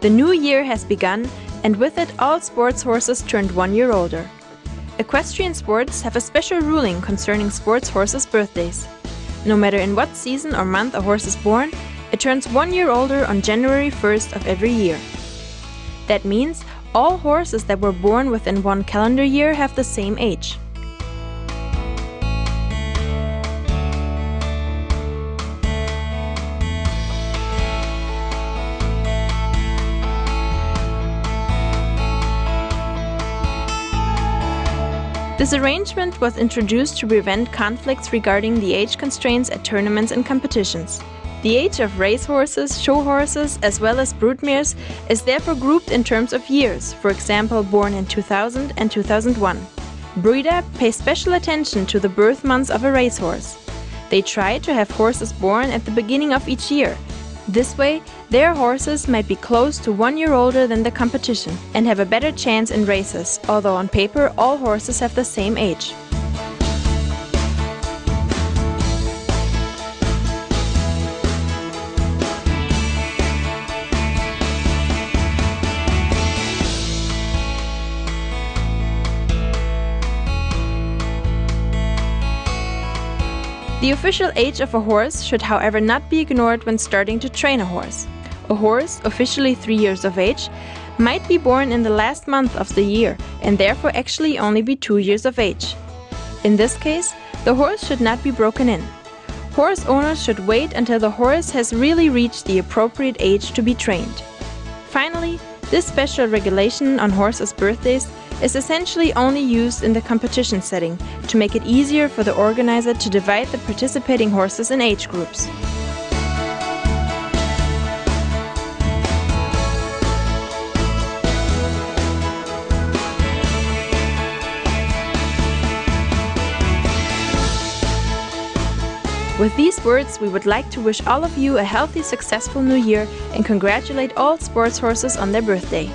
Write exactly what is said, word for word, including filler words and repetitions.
The new year has begun, and with it all sports horses turned one year older. Equestrian sports have a special ruling concerning sports horses' birthdays. No matter in what season or month a horse is born, it turns one year older on January first of every year. That means all horses that were born within one calendar year have the same age. This arrangement was introduced to prevent conflicts regarding the age constraints at tournaments and competitions. The age of racehorses, show horses, as well as broodmares is therefore grouped in terms of years, for example born in two thousand and two thousand one. Breeder pay special attention to the birth months of a racehorse. They try to have horses born at the beginning of each year. This way, their horses might be close to one year older than the competition and have a better chance in races, although on paper all horses have the same age. The official age of a horse should, however, not be ignored when starting to train a horse. A horse, officially three years of age, might be born in the last month of the year and therefore actually only be two years of age. In this case, the horse should not be broken in. Horse owners should wait until the horse has really reached the appropriate age to be trained. Finally, this special regulation on horses' birthdays is essentially only used in the competition setting to make it easier for the organizer to divide the participating horses in age groups. With these words, we would like to wish all of you a healthy, successful new year and congratulate all sports horses on their birthday.